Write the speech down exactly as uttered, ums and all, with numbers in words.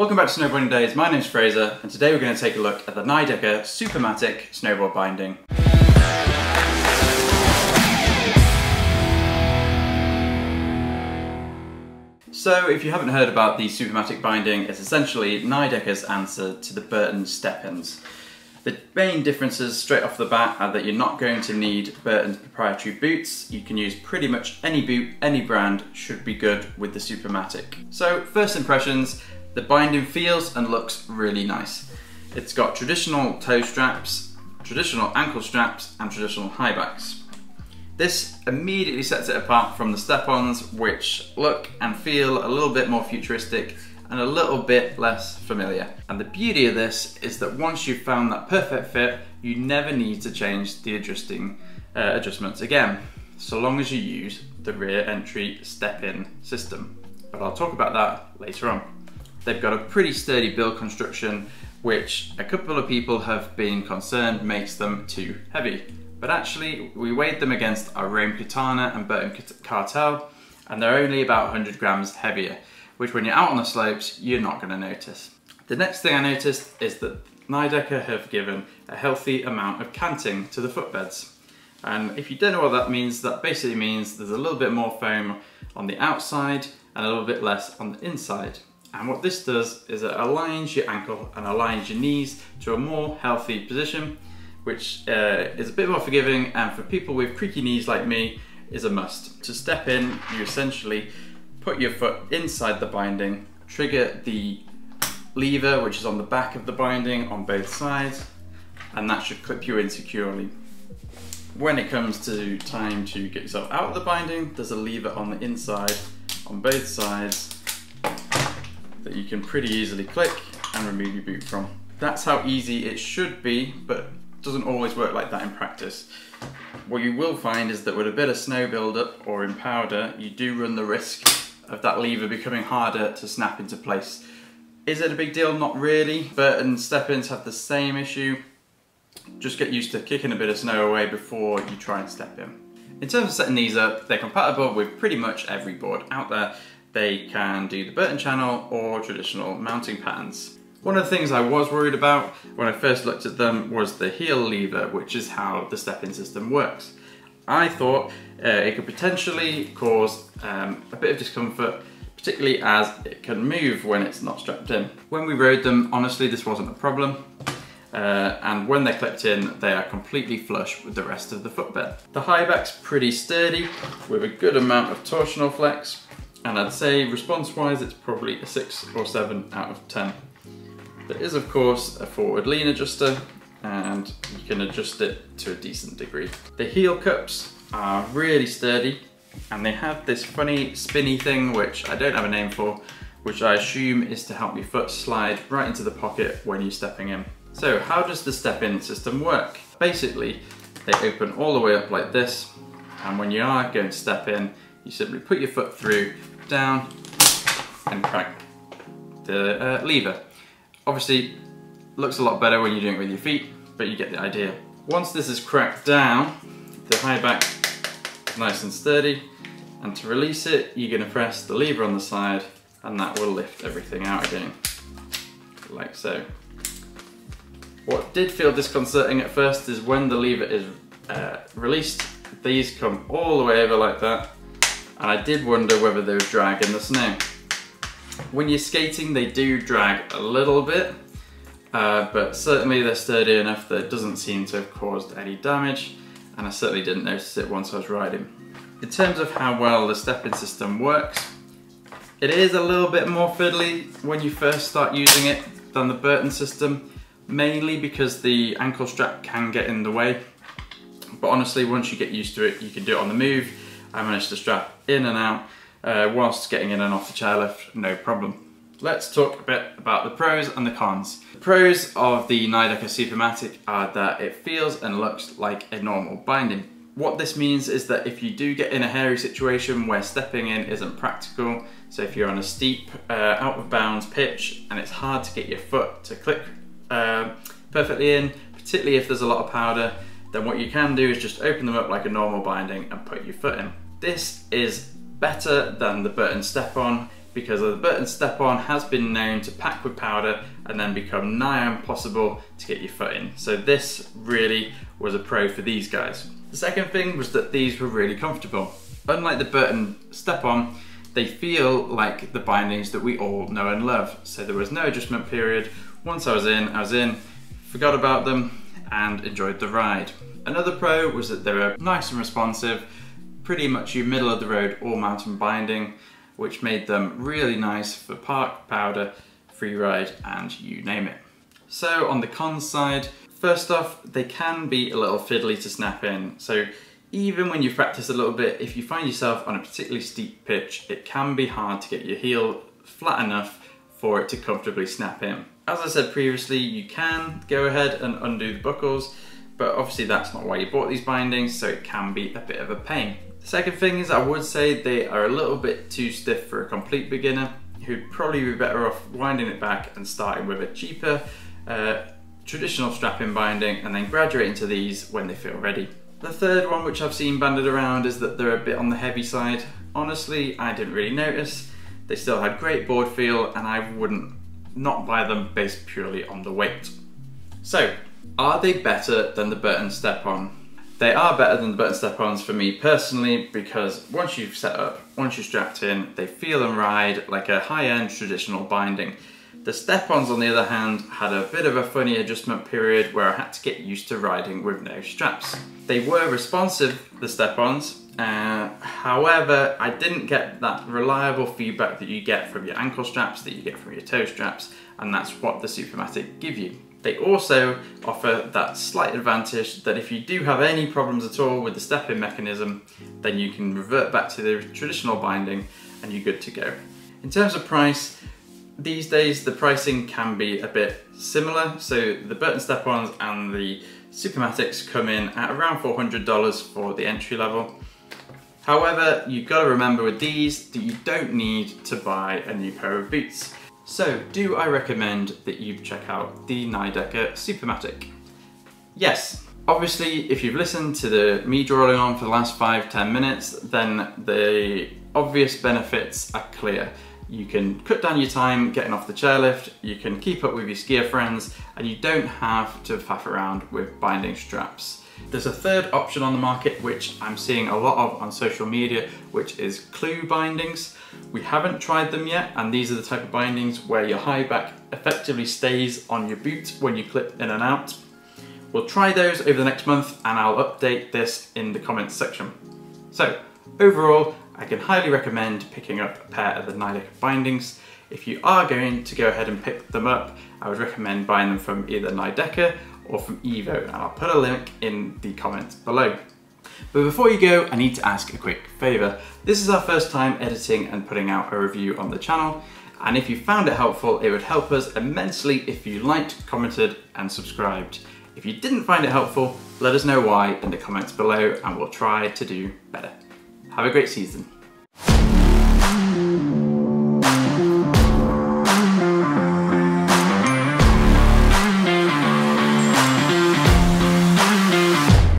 Welcome back to Snowboarding Days, my name's Fraser, and today we're going to take a look at the Nidecker Supermatic snowboard binding. So if you haven't heard about the Supermatic binding, it's essentially Nidecker's answer to the Burton Step-Ons. The main differences straight off the bat are that you're not going to need Burton's proprietary boots. You can use pretty much any boot, any brand should be good with the Supermatic. So first impressions, the binding feels and looks really nice. It's got traditional toe straps, traditional ankle straps and traditional high backs. This immediately sets it apart from the Step-Ons, which look and feel a little bit more futuristic and a little bit less familiar. And the beauty of this is that once you've found that perfect fit, you never need to change the adjusting uh, adjustments again, so long as you use the rear entry step-in system. But I'll talk about that later on. They've got a pretty sturdy build construction, which a couple of people have been concerned makes them too heavy. But actually, we weighed them against our Rome Katana and Burton Cartel, and they're only about one hundred grams heavier, which when you're out on the slopes, you're not gonna notice. The next thing I noticed is that Nidecker have given a healthy amount of canting to the footbeds. And if you don't know what that means, that basically means there's a little bit more foam on the outside and a little bit less on the inside. And what this does is it aligns your ankle and aligns your knees to a more healthy position, which uh, is a bit more forgiving, and for people with creaky knees like me, is a must. To step in, you essentially put your foot inside the binding, trigger the lever, which is on the back of the binding on both sides, and that should clip you in securely. When it comes to time to get yourself out of the binding, there's a lever on the inside, on both sides, that you can pretty easily click and remove your boot from. That's how easy it should be, but doesn't always work like that in practice. What you will find is that with a bit of snow buildup or in powder, you do run the risk of that lever becoming harder to snap into place. Is it a big deal? Not really. Burton step-ins have the same issue. Just get used to kicking a bit of snow away before you try and step in. In terms of setting these up, they're compatible with pretty much every board out there. They can do the Burton channel or traditional mounting patterns. One of the things I was worried about when I first looked at them was the heel lever, which is how the step-in system works. I thought uh, it could potentially cause um, a bit of discomfort, particularly as it can move when it's not strapped in. When we rode them, honestly, this wasn't a problem. Uh, and when they're clipped in, they are completely flush with the rest of the footbed. The high back's pretty sturdy with a good amount of torsional flex. And I'd say response-wise, it's probably a six or seven out of ten. There is, of course, a forward lean adjuster, and you can adjust it to a decent degree. The heel cups are really sturdy, and they have this funny spinny thing, which I don't have a name for, which I assume is to help your foot slide right into the pocket when you're stepping in. So how does the step-in system work? Basically, they open all the way up like this, and when you are going to step in, you simply put your foot through, down, and crack the uh, lever. Obviously, looks a lot better when you're doing it with your feet, but you get the idea. Once this is cracked down, the high back is nice and sturdy, and to release it, you're gonna press the lever on the side, and that will lift everything out again, like so. What did feel disconcerting at first is when the lever is uh, released, these come all the way over like that, and I did wonder whether they would drag in the snow. When you're skating, they do drag a little bit, uh, but certainly they're sturdy enough that it doesn't seem to have caused any damage, and I certainly didn't notice it once I was riding. In terms of how well the step-in system works, it is a little bit more fiddly when you first start using it than the Burton system, mainly because the ankle strap can get in the way, but honestly, once you get used to it, you can do it on the move. I managed to strap in and out uh, whilst getting in and off the chairlift, no problem. Let's talk a bit about the pros and the cons. The pros of the Nidecker Supermatic are that it feels and looks like a normal binding. What this means is that if you do get in a hairy situation where stepping in isn't practical, so if you're on a steep uh, out of bounds pitch and it's hard to get your foot to click uh, perfectly in, particularly if there's a lot of powder, then what you can do is just open them up like a normal binding and put your foot in. This is better than the Burton Step-On because the Burton Step-On has been known to pack with powder and then become nigh impossible to get your foot in. So this really was a pro for these guys. The second thing was that these were really comfortable. Unlike the Burton Step-On, they feel like the bindings that we all know and love. So there was no adjustment period. Once I was in, I was in, forgot about them and enjoyed the ride. Another pro was that they were nice and responsive, pretty much your middle of the road all mountain binding, which made them really nice for park, powder, free ride and you name it. So on the cons side, first off, they can be a little fiddly to snap in. So even when you've practiced a little bit, if you find yourself on a particularly steep pitch, it can be hard to get your heel flat enough for it to comfortably snap in. As I said previously, you can go ahead and undo the buckles, but obviously that's not why you bought these bindings, so it can be a bit of a pain. The second thing is I would say they are a little bit too stiff for a complete beginner, who'd probably be better off winding it back and starting with a cheaper uh, traditional strap-in binding and then graduating to these when they feel ready. The third one, which I've seen banded around, is that they're a bit on the heavy side. Honestly, I didn't really notice. They still had great board feel and I wouldn't not buy them based purely on the weight. So, are they better than the Burton Step-On? They are better than the Burton Step-Ons for me personally, because once you've set up, once you're strapped in, they feel and ride like a high-end traditional binding. The Step-Ons, on the other hand, had a bit of a funny adjustment period where I had to get used to riding with no straps. They were responsive, the Step-Ons, uh, however, I didn't get that reliable feedback that you get from your ankle straps, that you get from your toe straps, and that's what the Supermatic give you. They also offer that slight advantage that if you do have any problems at all with the step-in mechanism, then you can revert back to the traditional binding and you're good to go. In terms of price, these days, the pricing can be a bit similar. So the Burton Step-Ons and the Supermatics come in at around four hundred dollars for the entry level. However, you've got to remember with these that you don't need to buy a new pair of boots. So do I recommend that you check out the Nidecker Supermatic? Yes. Obviously, if you've listened to the me drawing on for the last five to ten minutes, then the obvious benefits are clear. You can cut down your time getting off the chairlift, you can keep up with your skier friends, and you don't have to faff around with binding straps. There's a third option on the market, which I'm seeing a lot of on social media, which is clue bindings. We haven't tried them yet, and these are the type of bindings where your high back effectively stays on your boot when you clip in and out. We'll try those over the next month, and I'll update this in the comments section. So, overall, I can highly recommend picking up a pair of the Nidecker bindings. If you are going to go ahead and pick them up, I would recommend buying them from either Nidecker or from Evo, and I'll put a link in the comments below. But before you go, I need to ask a quick favor. This is our first time editing and putting out a review on the channel, and if you found it helpful, it would help us immensely if you liked, commented, and subscribed. If you didn't find it helpful, let us know why in the comments below, and we'll try to do better. Have a great season.